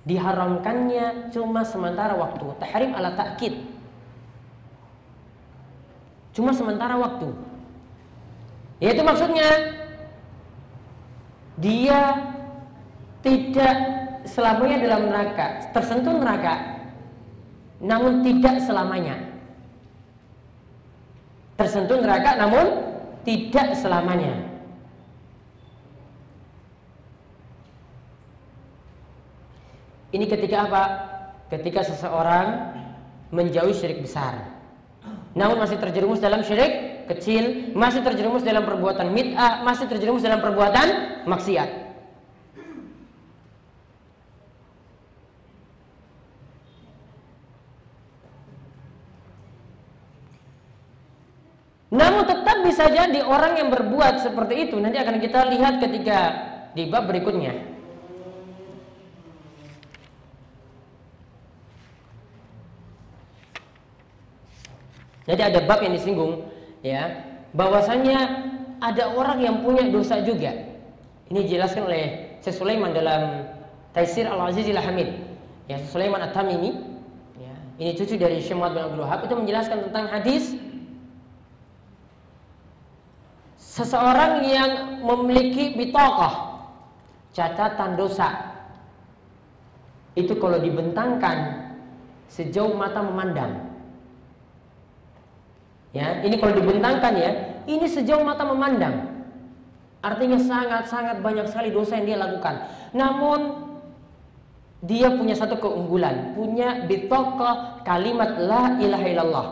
diharamkannya cuma sementara waktu. Tahrim ala ta'kid, cuma sementara waktu. Yaitu maksudnya dia tidak selamanya dalam neraka, tersentuh neraka, namun tidak selamanya. Tersentuh neraka, namun tidak selamanya. Ini ketika apa? Ketika seseorang menjauhi syirik besar, namun masih terjerumus dalam syirik kecil, masih terjerumus dalam perbuatan bid'ah, masih terjerumus dalam perbuatan maksiat. Namun tetap bisa jadi orang yang berbuat seperti itu. Nanti akan kita lihat ketika di bab berikutnya. Jadi ada bab yang disinggung, ya, bahwasanya ada orang yang punya dosa juga. Ini dijelaskan oleh Syeikh Sulaiman dalam Taisir Al-Azizil al Hamid, ya, Sulaiman At-Tamimi, ya. Ini cucu dari Syeikh Muhammad bin Abdul Wahab, itu menjelaskan tentang hadis seseorang yang memiliki bitaqah, catatan dosa. Itu kalau dibentangkan sejauh mata memandang. Ya, ini kalau dibentangkan ya, ini sejauh mata memandang. Artinya sangat-sangat banyak sekali dosa yang dia lakukan. Namun dia punya satu keunggulan, punya bitaqah kalimat la ilaha illallah.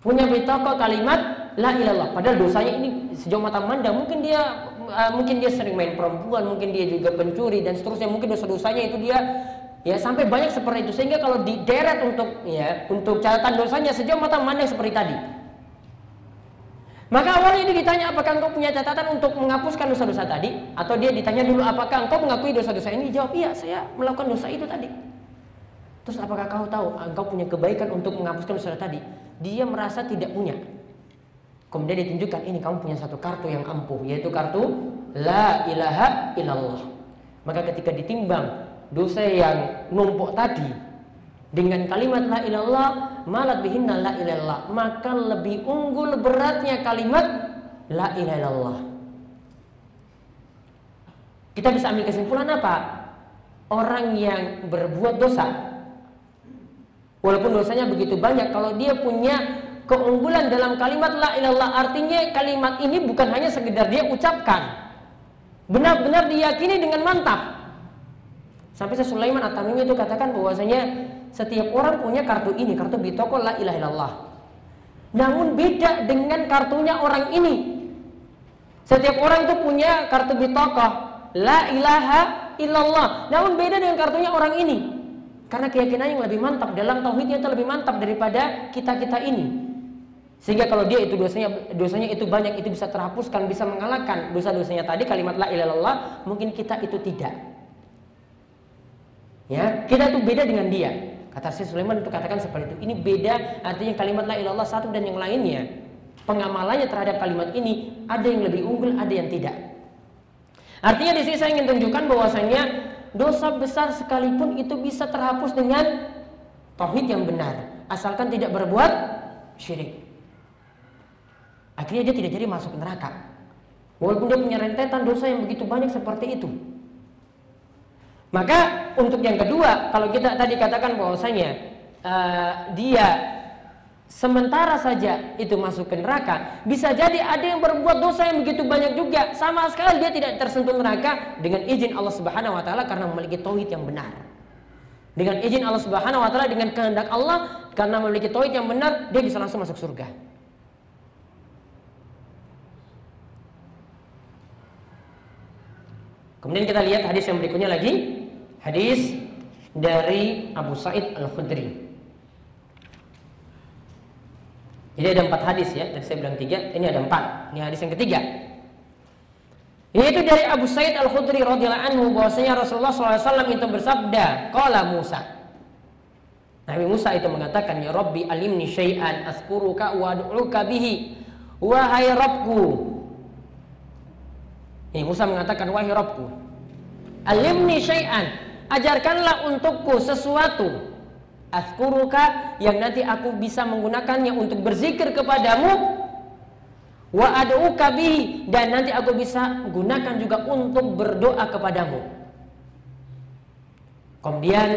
Punya bitaqah kalimat la ilallah, padahal dosanya ini sejauh mata memandang. Mungkin dia uh, mungkin dia sering main perempuan, mungkin dia juga pencuri dan seterusnya. Mungkin dosa-dosanya itu dia ya sampai banyak seperti itu, sehingga kalau dideret untuk ya untuk catatan dosanya sejauh mata memandang seperti tadi. Maka awalnya ini ditanya, apakah engkau punya catatan untuk menghapuskan dosa-dosa tadi? Atau dia ditanya dulu, apakah engkau mengakui dosa-dosa ini? Jawab, iya, saya melakukan dosa itu tadi. Terus apakah kau tahu engkau punya kebaikan untuk menghapuskan dosa tadi? Dia merasa tidak punya. Kemudian ditunjukkan, ini kamu punya satu kartu yang ampuh, yaitu kartu la ilaha illallah. Maka ketika ditimbang dosa yang numpuk tadi dengan kalimat la ilallah, malat bihinna la ilallah, maka lebih unggul beratnya kalimat la ilaha illallah. Kita bisa ambil kesimpulan apa? Orang yang berbuat dosa, walaupun dosanya begitu banyak, kalau dia punya keunggulan dalam kalimat la ilallah, artinya kalimat ini bukan hanya sekedar dia ucapkan, benar-benar diyakini dengan mantap. Sampai Syeikh Sulaiman At-Tamimi itu katakan bahwasanya setiap orang punya kartu ini, kartu bitaqah la ilaha illallah. Namun beda dengan kartunya orang ini. Setiap orang itu punya kartu bitaqah la ilaha illallah, namun beda dengan kartunya orang ini. Karena keyakinan yang lebih mantap dalam tauhidnya itu lebih mantap daripada kita-kita ini. Sehingga kalau dia itu dosanya dosanya itu banyak, itu bisa terhapuskan, bisa mengalahkan dosa-dosanya tadi kalimat la ilaha illallah, mungkin kita itu tidak. Ya, kita itu beda dengan dia. Kata Syekh Sulaiman itu katakan seperti itu. Ini beda artinya kalimat la ilaha illallah satu dan yang lainnya. Pengamalannya terhadap kalimat ini ada yang lebih unggul, ada yang tidak. Artinya di sini saya ingin tunjukkan bahwasanya dosa besar sekalipun itu bisa terhapus dengan tauhid yang benar, asalkan tidak berbuat syirik. Akhirnya dia tidak jadi masuk neraka, walaupun dia punya rentetan dosa yang begitu banyak seperti itu. Maka untuk yang kedua, kalau kita tadi katakan bahwasanya uh, dia sementara saja itu masuk ke neraka, bisa jadi ada yang berbuat dosa yang begitu banyak juga, sama sekali dia tidak tersentuh neraka dengan izin Allah Subhanahu Wa Taala karena memiliki tauhid yang benar. Dengan izin Allah Subhanahu Wa Taala, dengan kehendak Allah, karena memiliki tauhid yang benar, dia bisa langsung masuk surga. Kemudian kita lihat hadis yang berikutnya lagi. Hadis dari Abu Said Al-Khudri. Jadi ada empat hadis ya. Tadi saya bilang tiga, ini ada empat. Ini hadis yang ketiga. Yaitu dari Abu Said Al-Khudri radhiyallahu anhu bahwasanya Rasulullah shallallahu alaihi wasallam itu bersabda, qala Musa. Nabi Musa itu mengatakan, ya Rabbi alimni syai'an askuruka wa ad'uka bihi. Wahai Rabbku. Ini Musa mengatakan, wahai Rabbku, alimni syai'an, ajarkanlah untukku sesuatu, azkuruka, yang nanti aku bisa menggunakannya untuk berzikir kepadamu, wa ad'uka bihi, dan nanti aku bisa gunakan juga untuk berdoa kepadamu. Kemudian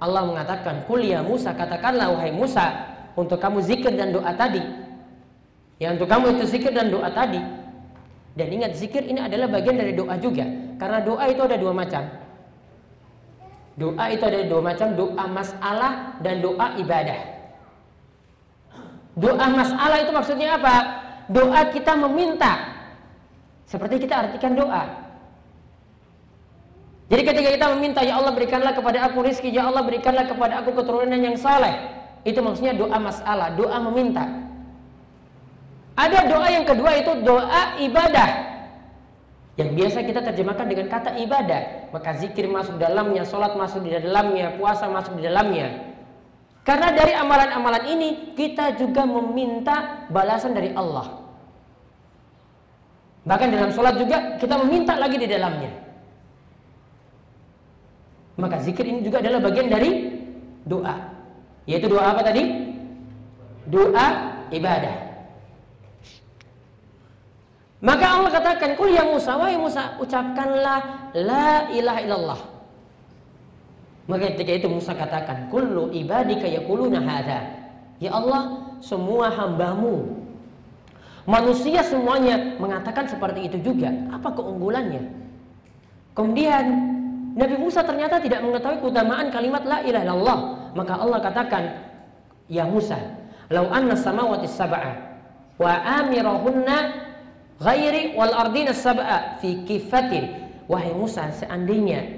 Allah mengatakan, qul ya Musa, katakanlah wahai Musa, untuk kamu zikir dan doa tadi. Ya, untuk kamu itu zikir dan doa tadi. Dan ingat, zikir ini adalah bagian dari doa juga. Karena doa itu ada dua macam. Doa itu ada dua macam, doa masalah dan doa ibadah. Doa masalah itu maksudnya apa? Doa kita meminta. Seperti kita artikan doa. Jadi ketika kita meminta, ya Allah berikanlah kepada aku rizki, ya Allah berikanlah kepada aku keturunan yang saleh. Itu maksudnya doa masalah, doa meminta. Ada doa yang kedua, itu doa ibadah, yang biasa kita terjemahkan dengan kata ibadah. Maka zikir masuk dalamnya, sholat masuk di dalamnya, puasa masuk di dalamnya. Karena dari amalan-amalan ini kita juga meminta balasan dari Allah. Bahkan dalam sholat juga kita meminta lagi di dalamnya. Maka zikir ini juga adalah bagian dari doa. Yaitu doa apa tadi? Doa ibadah. Maka Allah katakan, qul ya Musa, wahai Musa, ucapkanlah la ilaha illallah. Maka ketika itu Musa katakan, kullu ibadika yaquluna hadza. Ya Allah, semua hambamu, manusia semuanya mengatakan seperti itu juga. Apa keunggulannya? Kemudian Nabi Musa ternyata tidak mengetahui keutamaan kalimat la ilaha illallah. Maka Allah katakan, ya Musa, lau anna samawati sab'a wa amirahunna ghairi wal ardina sab'a fi kifatin. Wahai Musa, seandainya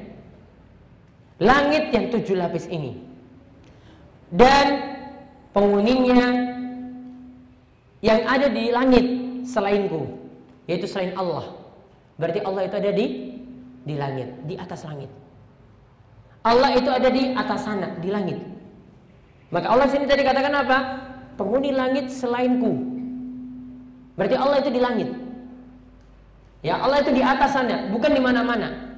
langit yang tujuh lapis ini dan penghuninya yang ada di langit selainku, yaitu selain Allah. Berarti Allah itu ada di di langit, di atas langit. Allah itu ada di atas sana, di langit. Maka Allah sini tadi katakan apa? Penghuni langit selainku. Berarti Allah itu di langit. Ya, Allah itu di atas sana, bukan di mana-mana.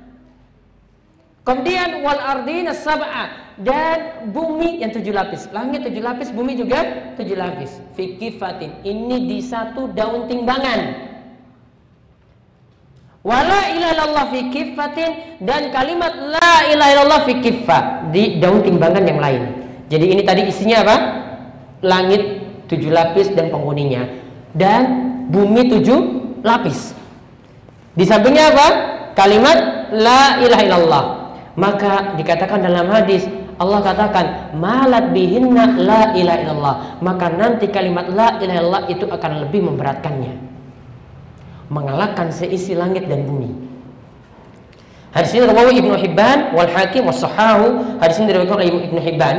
Kemudian wal ardina sab'a, dan bumi yang tujuh lapis, langit tujuh lapis, bumi juga tujuh lapis. Fi kifatin, ini di satu daun timbangan. Wala ilaha illallah fi kifatin, dan kalimat la ilaha illallah fi kifah di daun timbangan yang lain. Jadi ini tadi isinya apa? Langit tujuh lapis dan penghuninya, dan bumi tujuh lapis. Di sampingnya apa? Kalimat la ilaha illallah. Maka dikatakan dalam hadis, Allah katakan, malat bihinna la ilaha illallah. Maka nanti kalimat la ilaha illallah itu akan lebih memberatkannya, mengalahkan seisi langit dan bumi. Hadis ini rawahu Ibn Hibban wal Hakim was sahahu. Hadis ini diriwayatkan oleh Ibn Hibban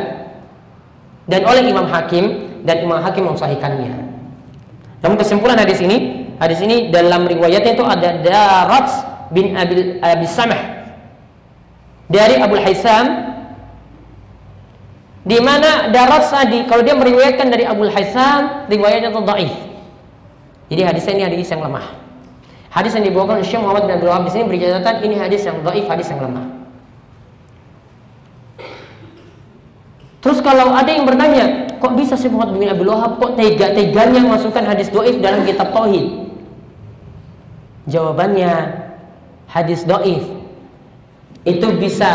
dan oleh Imam Hakim, dan Imam Hakim mensahihkannya. Namun kesimpulan hadis ini, hadis ini dalam riwayatnya itu ada Darat bin Abi, Abi Samah dari Abu Hasim, di mana Darat tadi kalau dia meriwayatkan dari Abu Hasim riwayatnya itu dhaif. Jadi hadisnya ini hadis yang lemah. Hadis yang dibawakan oleh Syeikh Muhammad bin Abdul Wahab di sini beri catatan ini hadis yang dhaif, hadis yang lemah. Terus kalau ada yang bertanya, kok bisa Syeikh Muhammad bin Abdul Wahab kok tega-teganya masukkan hadis dhaif dalam kitab tauhid? Jawabannya, hadis dhaif itu bisa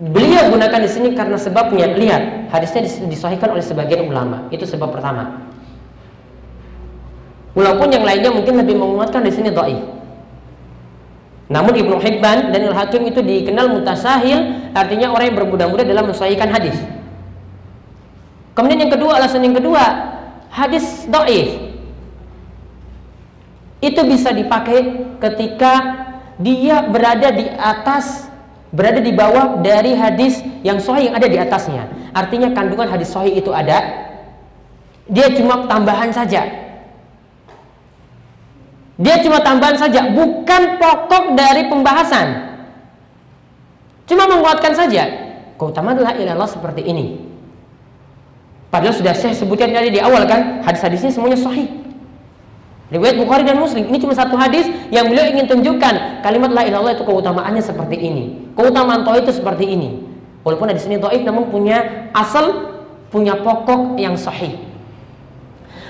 beliau gunakan di sini karena sebabnya, lihat hadisnya disahihkan oleh sebagian ulama, itu sebab pertama. Walaupun yang lainnya mungkin lebih menguatkan di sini dhaif. Namun Ibnu Hibban dan Al-Hakim itu dikenal mutasahil, artinya orang yang bermudah-mudah dalam mensahihkan hadis. Kemudian yang kedua, alasan yang kedua, hadis dhaif itu bisa dipakai ketika dia berada di atas, berada di bawah dari hadis yang sahih yang ada di atasnya. Artinya kandungan hadis sahih itu ada, dia cuma tambahan saja. Dia cuma tambahan saja, bukan pokok dari pembahasan. Cuma menguatkan saja. Keutamaan la ilaha illallah seperti ini. Padahal sudah saya sebutkan tadi di awal kan, hadis-hadisnya semuanya sahih. Riwayat Bukhari dan Muslim. Ini cuma satu hadis yang beliau ingin tunjukkan kalimat la ilaha illallah itu keutamaannya seperti ini. Keutamaan tauhid itu seperti ini. Walaupun hadis ini dhaif namun punya asal, punya pokok yang sahih.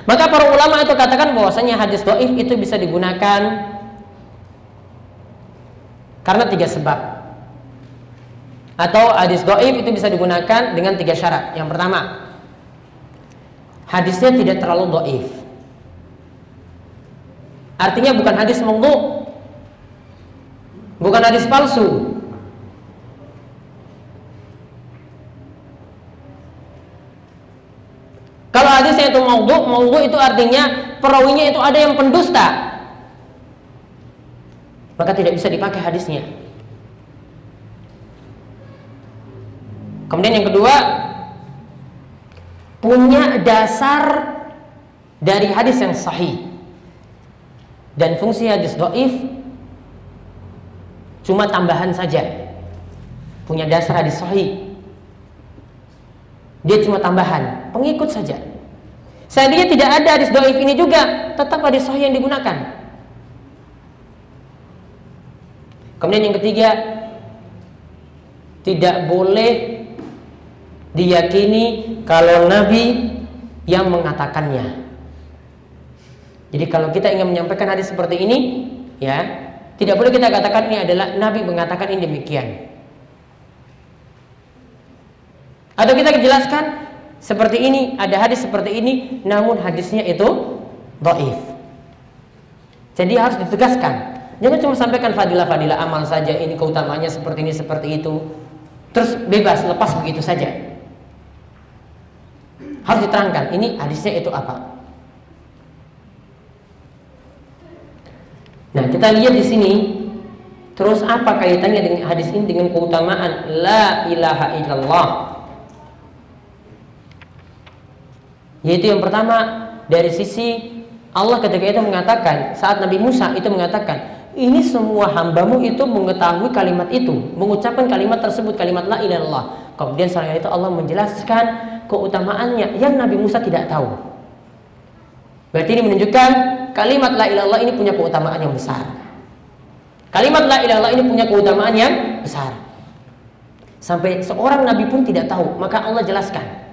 Maka para ulama itu katakan bahwasanya hadis dhaif itu bisa digunakan karena tiga sebab, atau hadis dhaif itu bisa digunakan dengan tiga syarat. Yang pertama, hadisnya tidak terlalu dhaif, artinya bukan hadis mengdu, bukan hadis palsu. Kalau hadisnya itu maudhu, maudhu itu artinya perawinya itu ada yang pendusta, maka tidak bisa dipakai hadisnya. Kemudian yang kedua, punya dasar dari hadis yang sahih. Dan fungsi hadis dhaif cuma tambahan saja, punya dasar hadis sahih. Dia cuma tambahan, pengikut saja. Seandainya tidak ada hadis dhaif ini juga, tetap hadis sahih yang digunakan. Kemudian yang ketiga, tidak boleh diyakini kalau Nabi yang mengatakannya. Jadi kalau kita ingin menyampaikan hadis seperti ini, ya, tidak boleh kita katakan ini adalah Nabi mengatakan ini demikian. Atau kita jelaskan seperti ini, ada hadis seperti ini, namun hadisnya itu dhaif. Jadi harus ditegaskan. Jangan cuma sampaikan fadilah-fadilah amal saja, ini keutamanya seperti ini, seperti itu. Terus bebas, lepas begitu saja. Harus diterangkan, ini hadisnya itu apa. Nah, kita lihat di sini. Terus apa kaitannya dengan hadis ini dengan keutamaan la ilaha illallah? Yaitu yang pertama, dari sisi Allah ketika itu mengatakan, saat Nabi Musa itu mengatakan, ini semua hambamu itu mengetahui kalimat itu, mengucapkan kalimat tersebut, kalimat la ilaha illallah. Kemudian setelah itu Allah menjelaskan keutamaannya yang Nabi Musa tidak tahu. Berarti ini menunjukkan kalimat la ilaha illallah ini punya keutamaan yang besar. Kalimat la ilaha illallah ini punya keutamaan yang besar, sampai seorang Nabi pun tidak tahu, maka Allah jelaskan.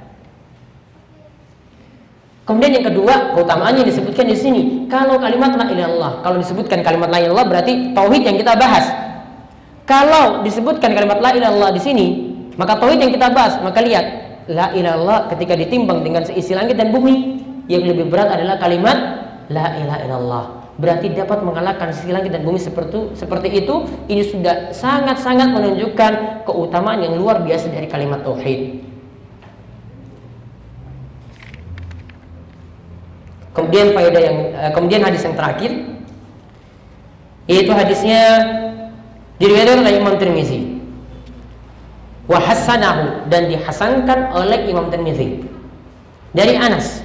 Kemudian yang kedua, keutamaannya disebutkan di sini. Kalau kalimat la ilaha illallah, kalau disebutkan kalimat la ilaha illallah berarti tauhid yang kita bahas. Kalau disebutkan kalimat la ilaha illallah di sini, maka tauhid yang kita bahas. Maka lihat, la ilaha illallah ketika ditimbang dengan seisi langit dan bumi, yang lebih berat adalah kalimat la ilaha illallah. Berarti dapat mengalahkan seisi langit dan bumi seperti seperti itu. Ini sudah sangat-sangat menunjukkan keutamaan yang luar biasa dari kalimat tauhid. Kemudian faedah yang kemudian hadis yang terakhir, yaitu hadisnya Diriwayatkan oleh Imam Tirmidzi. Wa hasanahu, dan dihasankan oleh Imam Tirmidzi. Dari Anas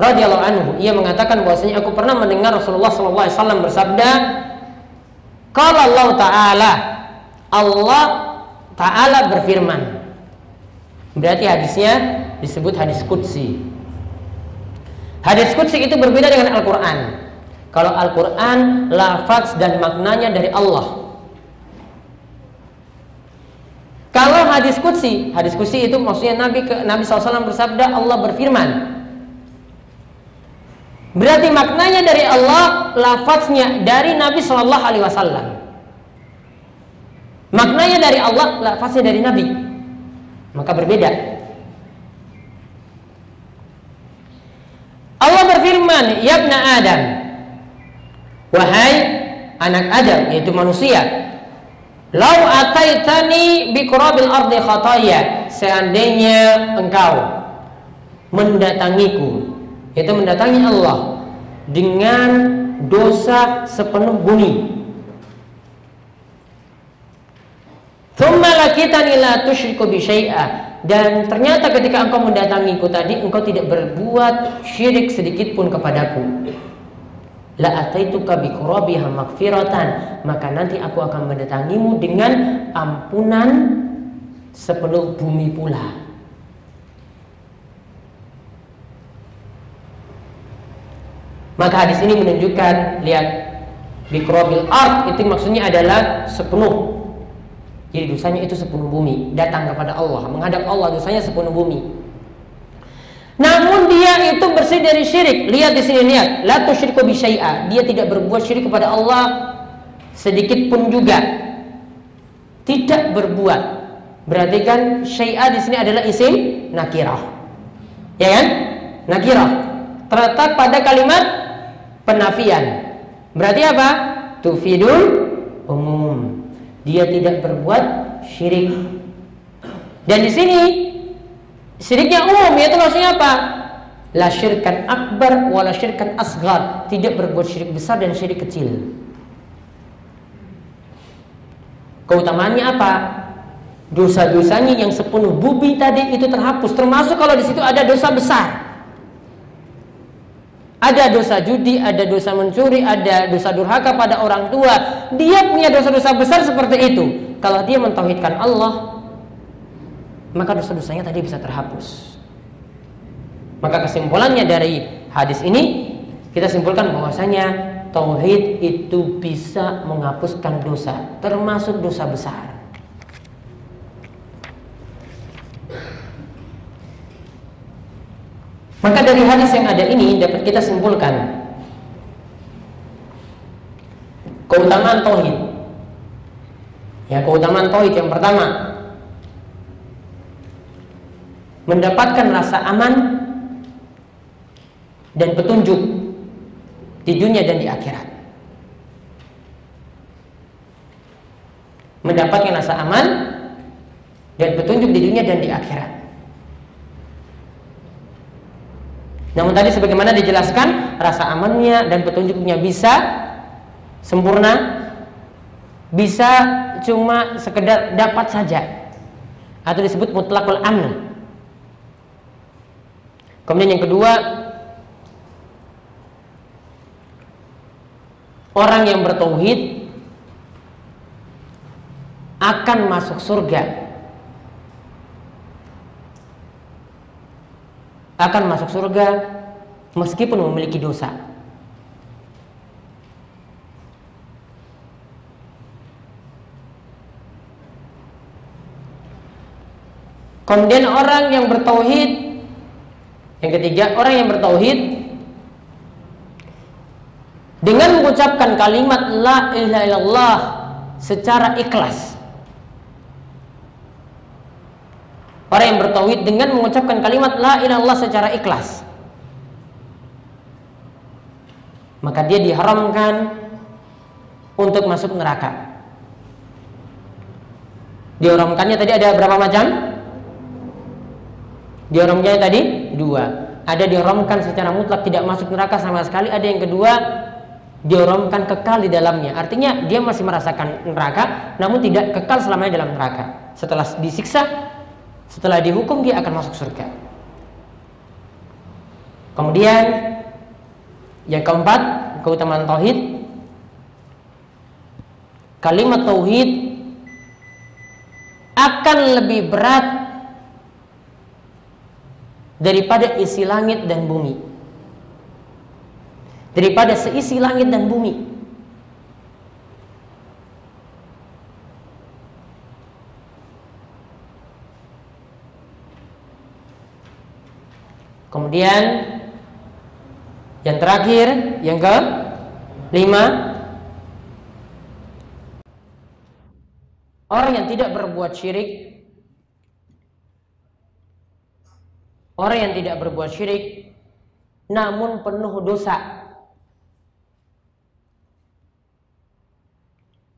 radhiyallahu anhu, ia mengatakan bahwasanya aku pernah mendengar Rasulullah sallallahu alaihi wasallam bersabda, "Qala Allah Ta'ala, Allah Ta'ala berfirman." Berarti hadisnya disebut hadis qudsi. Hadis qudsi itu berbeda dengan Al-Qur'an. Kalau Al-Qur'an lafaz dan maknanya dari Allah. Kalau hadis qudsi, hadis qudsi itu maksudnya Nabi Nabi sallallahu alaihi wasallam bersabda, Allah berfirman. Berarti maknanya dari Allah, lafaznya dari Nabi Shallallahu Alaihi Wasallam. Maknanya dari Allah, lafaznya dari Nabi. Maka berbeda. Allah berfirman, "Ya ibna Adam, wahai anak Adam, yaitu manusia, lau ataitani bi qurabil ardi khataya, seandainya engkau mendatangiku." Itu mendatangi Allah dengan dosa sepenuh bumi. Tsumma lakitani la tusyriku bi syai'a, dan ternyata ketika engkau mendatangiku tadi engkau tidak berbuat syirik sedikit pun kepadaku. La ataituka bi qurabiha magfiratan, maka nanti aku akan mendatangimu dengan ampunan sepenuh bumi pula. Maka hadis ini menunjukkan, lihat, bikrobil art itu maksudnya adalah sepenuh. Jadi dosanya itu sepenuh bumi, datang kepada Allah, menghadap Allah, dosanya sepenuh bumi. Namun dia itu bersih dari syirik. Lihat di sini, lihat, la tusyriku bi syai'a, dia tidak berbuat syirik kepada Allah sedikit pun juga. Tidak berbuat. Berarti kan syai'a di sini adalah isim nakirah. Ya kan? Nakirah terletak pada kalimat penafian. Berarti apa? Tufidul umum. Dia tidak berbuat syirik. Dan di sini syiriknya umum, yaitu maksudnya apa? La syirkan akbar wa la syirkan asghar, tidak berbuat syirik besar dan syirik kecil. Keutamaannya apa? Dosa-dosanya yang sepenuh bumi tadi itu terhapus, termasuk kalau di situ ada dosa besar. Ada dosa judi, ada dosa mencuri, ada dosa durhaka pada orang tua. Dia punya dosa-dosa besar seperti itu. Kalau dia mentauhidkan Allah, maka dosa-dosanya tadi bisa terhapus. Maka kesimpulannya dari hadis ini, kita simpulkan bahwasanya tauhid itu bisa menghapuskan dosa, termasuk dosa besar. Maka dari hadis yang ada ini dapat kita simpulkan keutamaan tauhid. Ya, keutamaan tauhid yang pertama, mendapatkan rasa aman dan petunjuk di dunia dan di akhirat. Mendapatkan rasa aman dan petunjuk di dunia dan di akhirat. Namun tadi sebagaimana dijelaskan, rasa amannya dan petunjuknya bisa sempurna, bisa cuma sekedar dapat saja, atau disebut mutlakul amn. Kemudian yang kedua, orang yang bertauhid akan masuk surga. Akan masuk surga meskipun memiliki dosa. Kemudian orang yang bertauhid, yang ketiga, orang yang bertauhid dengan mengucapkan kalimat la ilaha illallah secara ikhlas. Orang yang bertauhid dengan mengucapkan kalimat la ilaha illallah secara ikhlas, maka dia diharamkan untuk masuk neraka. Diharamkannya tadi ada berapa macam? Diharamkannya tadi dua. Ada diharamkan secara mutlak tidak masuk neraka sama sekali. Ada yang kedua dioromkan kekal di dalamnya. Artinya dia masih merasakan neraka, namun tidak kekal selamanya dalam neraka. Setelah disiksa, setelah dihukum, dia akan masuk surga. Kemudian yang keempat, keutamaan tauhid. Kalimat tauhid akan lebih berat daripada isi langit dan bumi. Daripada seisi langit dan bumi. Kemudian yang terakhir, yang ke lima, orang yang tidak berbuat syirik, orang yang tidak berbuat syirik namun penuh dosa.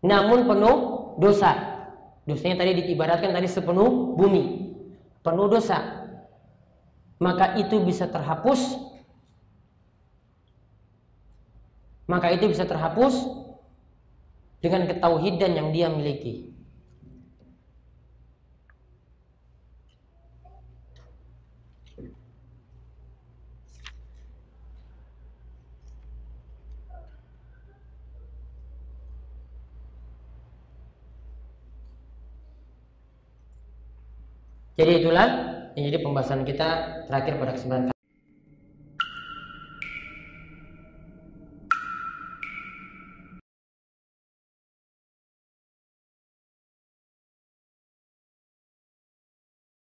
Namun penuh dosa. Dosanya tadi diibaratkan tadi sepenuh bumi, penuh dosa. Maka itu bisa terhapus. Maka itu bisa terhapus dengan ketauhidan yang dia miliki. Jadi itulah yang jadi pembahasan kita terakhir pada kesempatan